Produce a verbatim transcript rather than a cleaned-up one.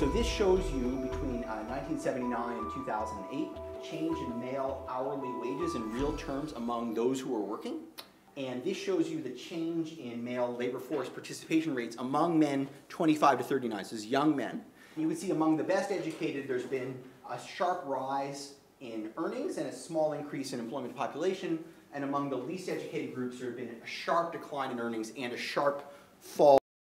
So this shows you between uh, nineteen seventy-nine and two thousand eight, change in male hourly wages in real terms among those who are working. And this shows you the change in male labor force participation rates among men twenty-five to thirty-nine, so this is young men. You can see among the best educated, there's been a sharp rise in earnings and a small increase in employment population. And among the least educated groups, there have been a sharp decline in earnings and a sharp fall